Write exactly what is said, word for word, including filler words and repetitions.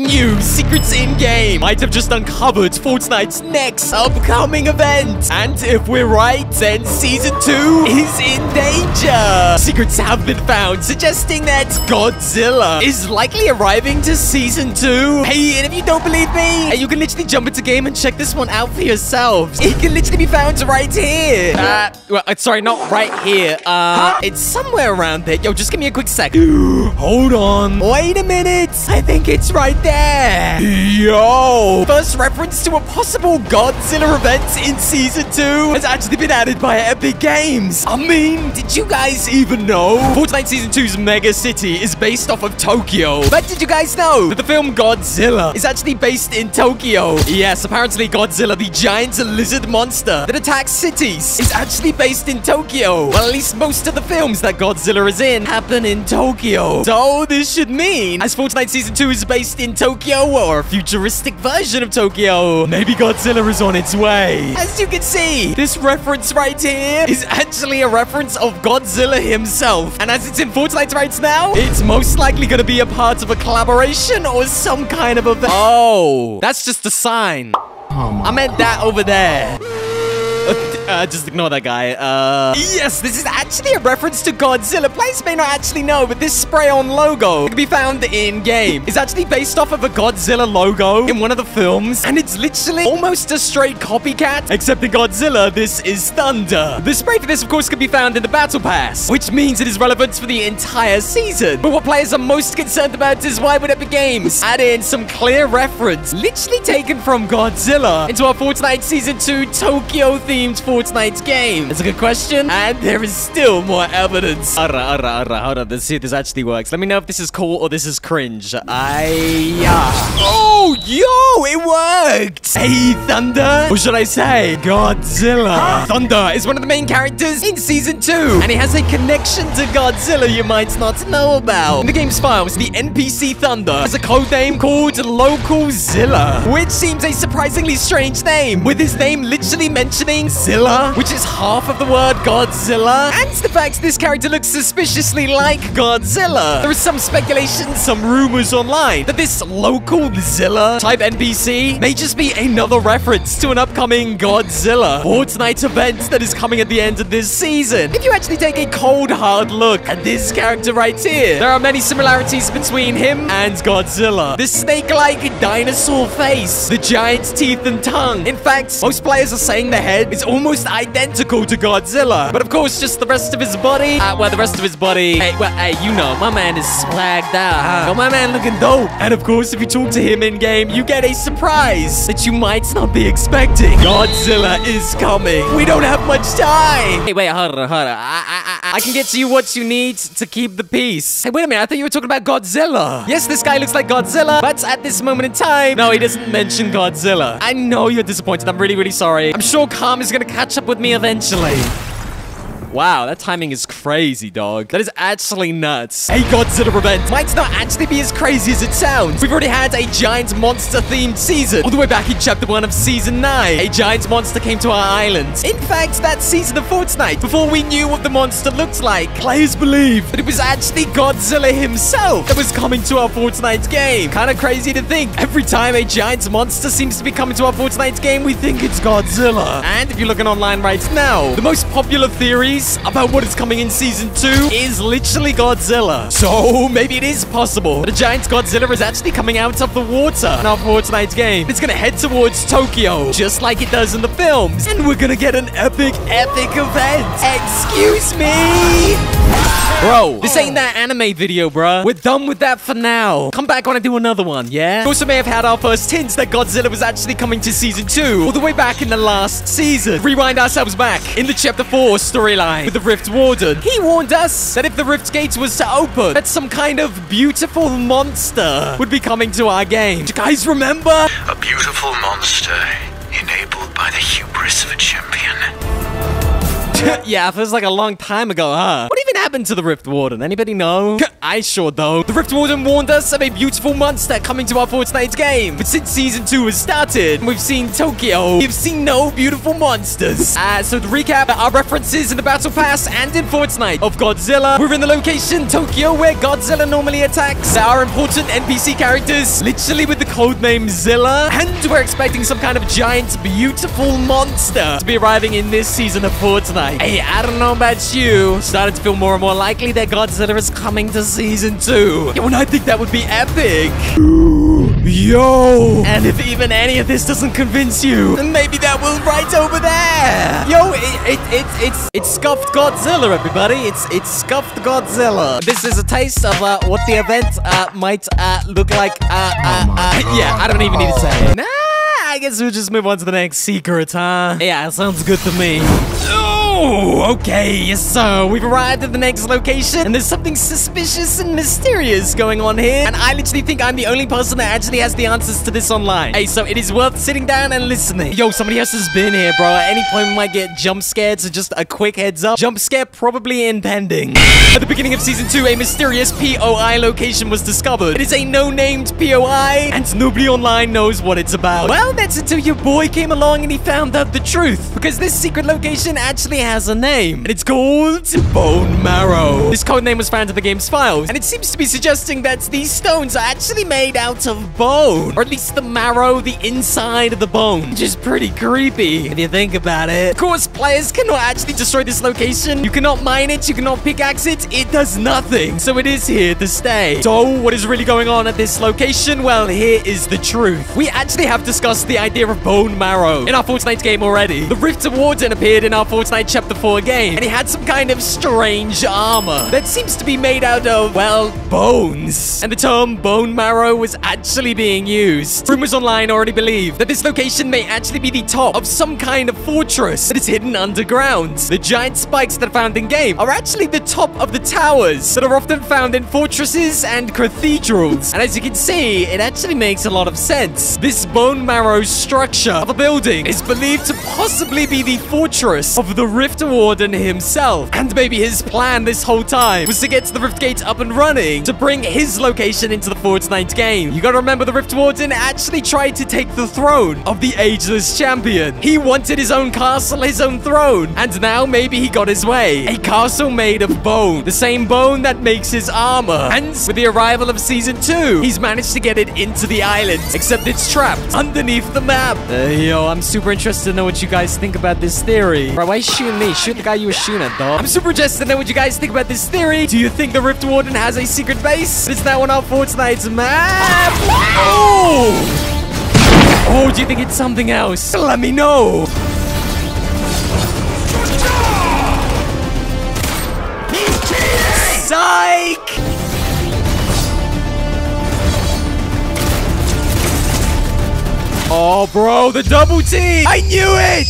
New secrets in-game might have just uncovered Fortnite's next upcoming event. And if we're right, then Season two is in danger. Secrets have been found suggesting that Godzilla is likely arriving to Season two. Hey, and if you don't believe me, you can literally jump into game and check this one out for yourselves. It can literally be found right here. Uh, well, sorry, not right here. Uh, huh? It's somewhere around there. Yo, just give me a quick sec. Hold on. Wait a minute. I think it's right there. Yo, first reference to a possible Godzilla event in Season two has actually been added by Epic Games. I mean, did you guys even know? Fortnite Season two's mega city is based off of Tokyo. But did you guys know that the film Godzilla is actually based in Tokyo? Yes, apparently Godzilla, the giant lizard monster that attacks cities, is actually based in Tokyo. Well, at least most of the films that Godzilla is in happen in Tokyo. So this should mean, as Fortnite Season two is based in Tokyo, or a futuristic version of Tokyo, maybe Godzilla is on its way. As you can see, this reference right here is actually a reference of Godzilla himself. And as it's in Fortnite right now, it's most likely going to be a part of a collaboration or some kind of event. Oh, that's just a sign. Oh I meant that over there. Uh, just ignore that guy. Uh, yes, this is actually a reference to Godzilla. Players may not actually know, but this spray-on logo can be found in-game. It's actually based off of a Godzilla logo in one of the films, and it's literally almost a straight copycat, except in Godzilla, this is thunder. The spray for this, of course, can be found in the Battle Pass, which means it is relevant for the entire season. But what players are most concerned about is why would Epic Games add in some clear reference, literally taken from Godzilla, into our Fortnite Season two Tokyo-themed Fortnite game? That's a good question, and there is still more evidence. Alright, alright, alright, hold on, let's see if this actually works. Let me know if this is cool or this is cringe. I... Uh... Oh, yo, it worked! Hey, Thunder, or should I say Godzilla? Thunder is one of the main characters in Season two, and he has a connection to Godzilla you might not know about. In the game's files, the N P C Thunder has a codename called Localzilla, which seems a surprisingly strange name, with his name literally mentioning Zilla, which is half of the word Godzilla, and the fact this character looks suspiciously like Godzilla. There is some speculation, some rumors online, that this Localzilla type N P C may just be another reference to an upcoming Godzilla Fortnite event that is coming at the end of this season. If you actually take a cold hard look at this character right here, there are many similarities between him and Godzilla. This snake-like dinosaur face, the giant teeth and tongue. In fact, most players are saying the head is almost identical to Godzilla, but of course just the rest of his body. Uh, well, the rest of his body. Hey, well, hey, you know, my man is swagged out. Huh? Yo, my man looking dope. And of course, if you talk to him in game, you get a surprise that you might not be expecting. Godzilla is coming. We don't have much time. Hey, wait, hold on, hold on. I, I, I, I can get to you what you need to keep the peace. Hey, wait a minute. I thought you were talking about Godzilla. Yes, this guy looks like Godzilla, but at this moment in time, no, he doesn't mention Godzilla. I know you're disappointed. I'm really, really sorry. I'm sure Calm is gonna catch up with me eventually. Wow, that timing is crazy, dog. That is actually nuts. A Godzilla event might not actually be as crazy as it sounds. We've already had a giant monster-themed season all the way back in Chapter one of Season nine. A giant monster came to our island. In fact, that season of Fortnite, before we knew what the monster looked like, players believed that it was actually Godzilla himself that was coming to our Fortnite game. Kind of crazy to think. Every time a giant monster seems to be coming to our Fortnite game, we think it's Godzilla. And if you're looking online right now, the most popular theories about what is coming in Season two is literally Godzilla. So maybe it is possible that a giant Godzilla is actually coming out of the water in our Fortnite game. It's gonna head towards Tokyo, just like it does in the films. And we're gonna get an epic, epic event. Excuse me? Bro, this ain't that anime video, bruh. We're done with that for now. Come back when I do another one, yeah? We also may have had our first hints that Godzilla was actually coming to Season two all the way back in the last season. Rewind ourselves back in the Chapter four storyline with the Rift Warden. He warned us that if the Rift Gate was to open, that some kind of beautiful monster would be coming to our game. Do you guys remember? A beautiful monster enabled by the hubris of a champion. Yeah, feels like a long time ago, huh? What even happened? happened to the Rift Warden? Anybody know? I sure don't. The Rift Warden warned us of a beautiful monster coming to our Fortnite game. But since Season two has started, we've seen Tokyo. We've seen no beautiful monsters. Uh, so to recap, our references in the Battle Pass and in Fortnite of Godzilla. We're in the location, Tokyo, where Godzilla normally attacks. There are important N P C characters, literally with the codename Zilla. And we're expecting some kind of giant, beautiful monster to be arriving in this season of Fortnite. Hey, I don't know about you. Started to feel more and more likely that Godzilla is coming to Season two. Yeah, well, I think that would be epic. Yo! And if even any of this doesn't convince you, then maybe that will right over there! Yo, it, it, it, it's... It's Scuffed Godzilla, everybody! It's it's Scuffed Godzilla! This is a taste of uh, what the event uh, might uh, look like. Uh, uh, uh, yeah, I don't even need to say it. Nah, I guess we'll just move on to the next secret, huh? Yeah, sounds good to me. Oh, okay, so we've arrived at the next location, and there's something suspicious and mysterious going on here, and I literally think I'm the only person that actually has the answers to this online. Hey, so it is worth sitting down and listening. Yo, somebody else has been here, bro. At any point, we might get jump scared, so just a quick heads up. Jump scare probably impending. At the beginning of Season two, a mysterious P O I location was discovered. It is a no-named P O I, and nobody online knows what it's about. Well, that's until your boy came along and he found out the truth, because this secret location actually has a name, and it's called Bone Marrow. This codename was found in the game's files, and it seems to be suggesting that these stones are actually made out of bone, or at least the marrow, the inside of the bone, which is pretty creepy if you think about it. Of course, players cannot actually destroy this location. You cannot mine it, you cannot pickaxe it, it does nothing, so it is here to stay. So, what is really going on at this location? Well, here is the truth. We actually have discussed the idea of bone marrow in our Fortnite game already. The Rift Warden appeared in our Fortnite Chapter four game, and he had some kind of strange armor that seems to be made out of, well, bones. And the term bone marrow was actually being used. Rumors online already believe that this location may actually be the top of some kind of fortress that is hidden underground. The giant spikes that are found in game are actually the top of the towers that are often found in fortresses and cathedrals. And as you can see, it actually makes a lot of sense. This bone marrow structure of a building is believed to possibly be the fortress of the Rift Warden himself, and maybe his plan this whole time was to get the Rift Gate up and running to bring his location into the Fortnite game. You gotta remember, the Rift Warden actually tried to take the throne of the Ageless Champion. He wanted his own castle, his own throne, and now maybe he got his way. A castle made of bone, the same bone that makes his armor. And with the arrival of Season two, he's managed to get it into the island, except it's trapped underneath the map. Uh, yo, I'm super interested to know what you guys think about this theory. Bro, why shoot me? Shoot the guy you were shooting at, dog. I'm super interested to know what you guys think about this theory. Do you think the Rift Warden has a secret base? Is that on our Fortnite map? Oh! Oh, do you think it's something else? Let me know. He's cheating! Psych! Oh, bro, the double T! I knew it!